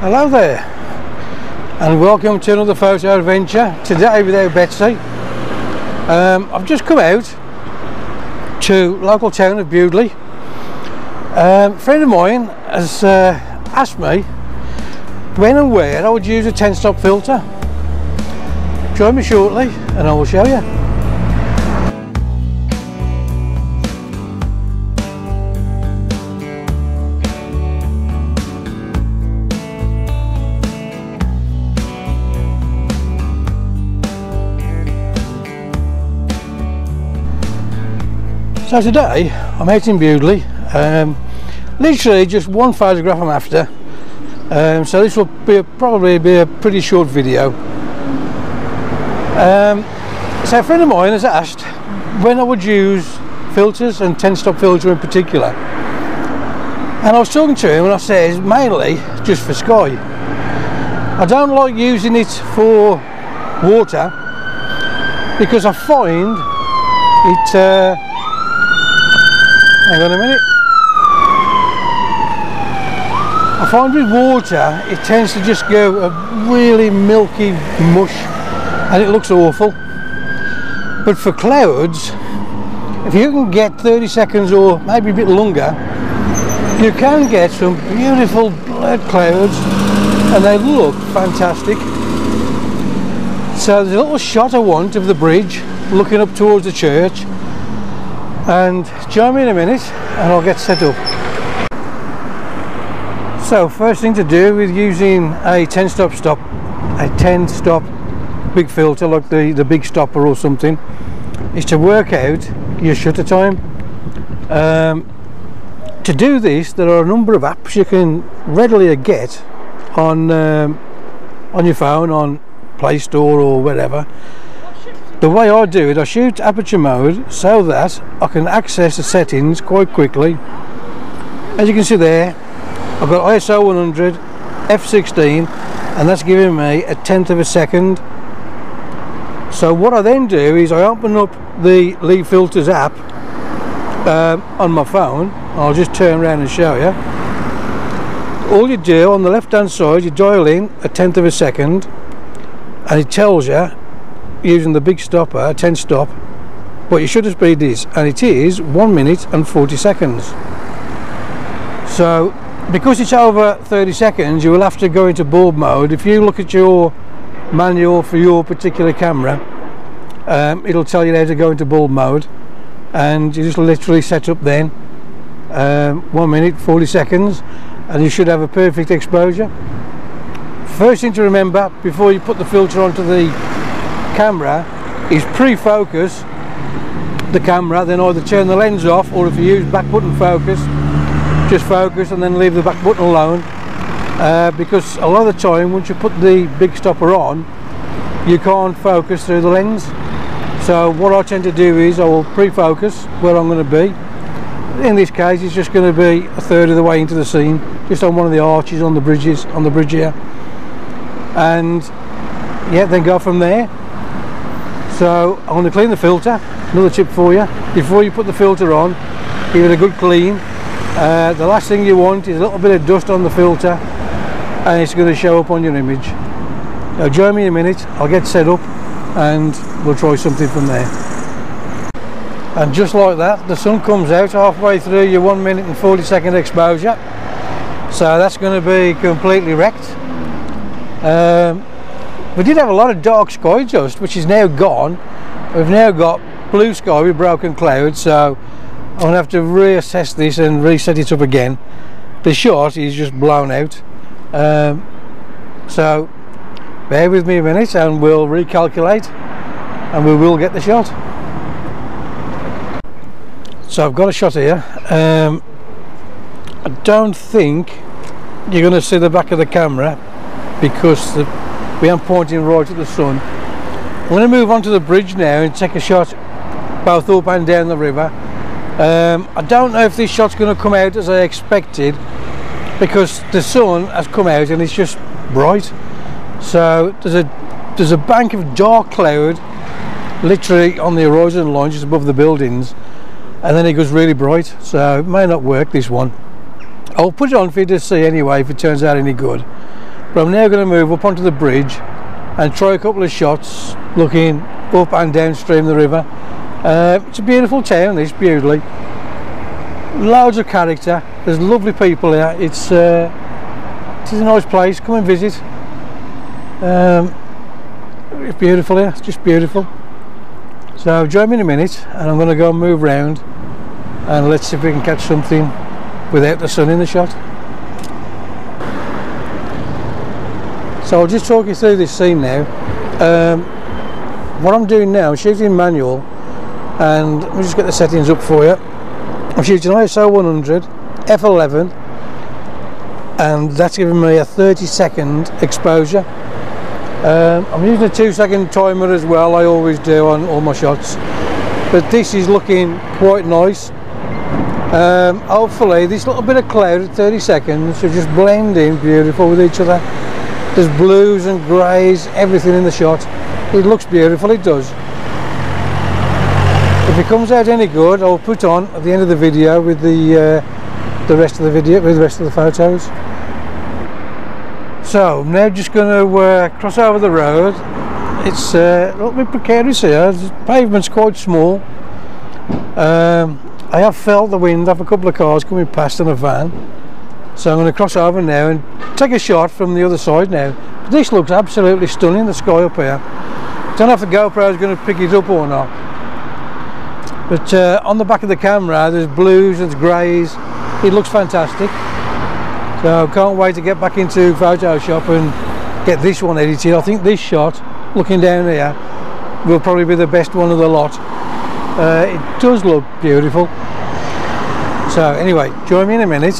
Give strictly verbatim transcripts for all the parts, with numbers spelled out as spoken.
Hello there and welcome to another photo adventure. Today without Betsy. Um, I've just come out to local town of Bewdley. Um, a friend of mine has uh, asked me when and where I would use a ten stop filter. Join me shortly and I will show you. So today I'm out in Bewdley, um, literally just one photograph I'm after, um, so this will be a, probably be a pretty short video. Um, so a friend of mine has asked when I would use filters and ten stop filter in particular, and I was talking to him and I said mainly just for sky. I don't like using it for water because I find it uh, hang on a minute. I find with water it tends to just go a really milky mush and it looks awful. But for clouds, if you can get thirty seconds or maybe a bit longer, you can get some beautiful blurred clouds and they look fantastic. So there's a little shot I want of the bridge looking up towards the church. And join me in a minute and I'll get set up. So first thing to do with using a ten stop stop, a ten stop big filter like the, the Big Stopper or something, is to work out your shutter time. Um, to do this there are a number of apps you can readily get on, um, on your phone, on Play Store or wherever. The way I do it, I shoot aperture mode so that I can access the settings quite quickly. As you can see there, I've got I S O one hundred, F sixteen, and that's giving me a tenth of a second. So what I then do is I open up the Lee Filters app um, on my phone. I'll just turn around and show you. All you do on the left hand side, you dial in a tenth of a second and it tells you, using the Big Stopper ten stop, what your shutter speed is, and it is one minute and forty seconds. So because it's over thirty seconds, you will have to go into board mode. If you look at your manual for your particular camera, um, it'll tell you how to go into board mode, and you just literally set up then um, one minute forty seconds and you should have a perfect exposure. First thing to remember before you put the filter onto the camera is pre-focus the camera, then either turn the lens off, or if you use back button focus, just focus and then leave the back button alone, uh, because a lot of the time once you put the Big Stopper on you can't focus through the lens. So what I tend to do is I will pre-focus where I'm going to be. In this case it's just going to be a third of the way into the scene, just on one of the arches on the bridges on the bridge here, and yeah, then go from there. So I'm going to clean the filter. Another tip for you: before you put the filter on, give it a good clean. Uh, the last thing you want is a little bit of dust on the filter, and it's going to show up on your image. Now join me in a minute. I'll get set up, and we'll try something from there. And just like that, the sun comes out halfway through your one minute and forty second exposure. So that's going to be completely wrecked. Um, We did have a lot of dark sky just, which is now gone. We've now got blue sky with broken clouds, so I'm going to have to reassess this and reset it up again. The shot is just blown out. Um, so bear with me a minute and we'll recalculate and we will get the shot. So I've got a shot here. Um, I don't think you're going to see the back of the camera because the we are pointing right at the sun. I'm going to move on to the bridge now and take a shot both up and down the river. Um, I don't know if this shot's going to come out as I expected because the sun has come out and it's just bright. So there's a there's a bank of dark cloud literally on the horizon line just above the buildings, and then it goes really bright. So it may not work, this one. I'll put it on for you to see anyway if it turns out any good. But I'm now going to move up onto the bridge and try a couple of shots looking up and downstream the river. Uh, it's a beautiful town, this Bewdley. Loads of character, there's lovely people here. It's uh, it's a nice place, come and visit. Um, it's beautiful here, it's just beautiful. So join me in a minute and I'm going to go and move round and let's see if we can catch something without the sun in the shot. So I'll just talk you through this scene now. Um, what I'm doing now, I'm shooting manual, and let me just get the settings up for you. I'm shooting I S O one hundred, F eleven, and that's giving me a thirty second exposure. Um, I'm using a two second timer as well, I always do on all my shots. But this is looking quite nice. Um, hopefully this little bit of cloud at thirty seconds will just blend in beautiful with each other. There's blues and greys, everything in the shot. It looks beautiful, it does. If it comes out any good, I'll put on at the end of the video with the uh, the rest of the video, with the rest of the photos. So I'm now just going to uh, cross over the road. It's uh, a little bit precarious here. The pavement's quite small. Um, I have felt the wind off a couple of cars coming past and a van. So I'm going to cross over now and take a shot from the other side now. This looks absolutely stunning, the sky up here. Don't know if the GoPro is going to pick it up or not. But uh, on the back of the camera there's blues, there's greys, it looks fantastic. So can't wait to get back into Photoshop and get this one edited. I think this shot, looking down here, will probably be the best one of the lot. Uh, it does look beautiful. So anyway, join me in a minute.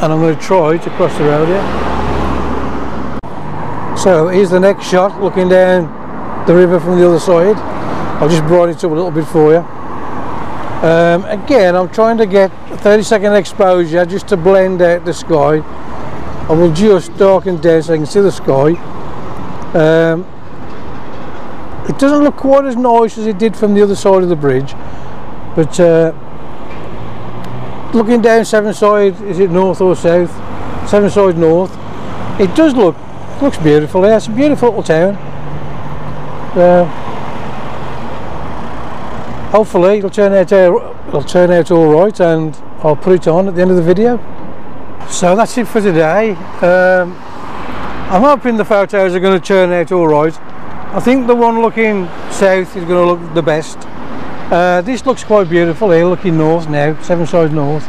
And I'm going to try to cross the road here. So here's the next shot, looking down the river from the other side. I'll just broaden it up a little bit for you. Um, again, I'm trying to get a thirty second exposure just to blend out the sky. I will just darken down so I can see the sky. Um, it doesn't look quite as nice as it did from the other side of the bridge, but uh, looking down Seven Side, is it north or south? Seven Side north. It does look, looks beautiful here. It's a beautiful little town. Uh, hopefully it'll turn out, it'll turn out all right, and I'll put it on at the end of the video. So that's it for today. Um, I'm hoping the photos are going to turn out all right. I think the one looking south is going to look the best. Uh, this looks quite beautiful here, looking north now, Seven Side north.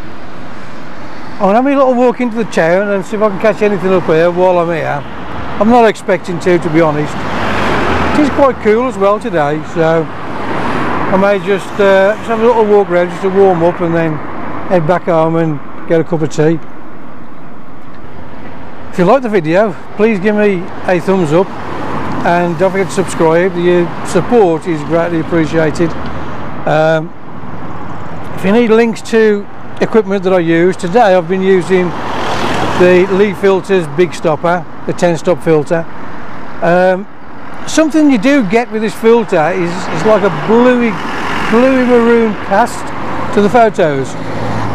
I'm going to have a little walk into the town and see if I can catch anything up here while I'm here. I'm not expecting to, to be honest. It is quite cool as well today, so I may just, uh, just have a little walk around just to warm up and then head back home and get a cup of tea. If you like the video, please give me a thumbs up and don't forget to subscribe. Your support is greatly appreciated. Um, if you need links to equipment that I use, today I've been using the Lee Filters Big Stopper, the ten stop filter. Um, something you do get with this filter is it's like a bluey, bluey maroon cast to the photos.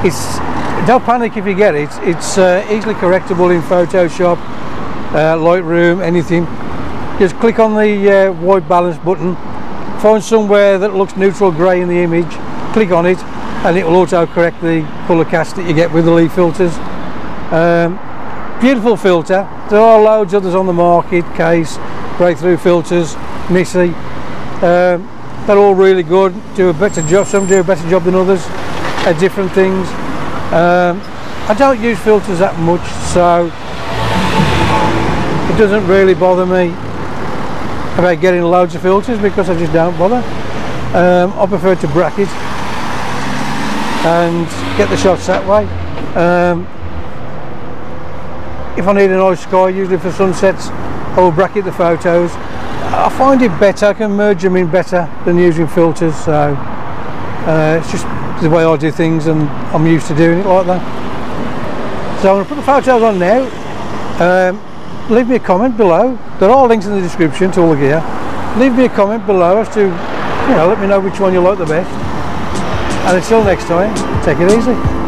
It's, don't panic if you get it, it's uh, easily correctable in Photoshop, uh, Lightroom, anything. Just click on the uh, white balance button. Find somewhere that looks neutral grey in the image, click on it, and it will auto correct the colour cast that you get with the Lee filters. Um, beautiful filter. There are loads of others on the market, Kase, breakthrough filters, Nisi. Um, they're all really good, do a better job, some do a better job than others at different things. Um, I don't use filters that much, so it doesn't really bother me about getting loads of filters because I just don't bother. um, I prefer to bracket and get the shots that way. Um, if I need a nice sky, usually for sunsets, I will bracket the photos. I find it better, I can merge them in better than using filters, so uh, it's just the way I do things and I'm used to doing it like that. So I'm going to put the photos on now. um, Leave me a comment below. There are links in the description to all the gear. Leave me a comment below as to, you know, let me know which one you like the best. And until next time, take it easy.